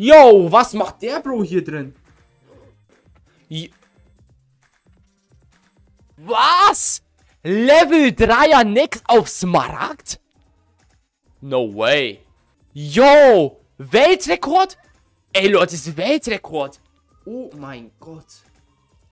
Yo, was macht der Bro hier drin? Was? Level 3er Nix auf Smaragd? No way. Yo, Weltrekord? Ey Leute, das ist Weltrekord. Oh mein Gott.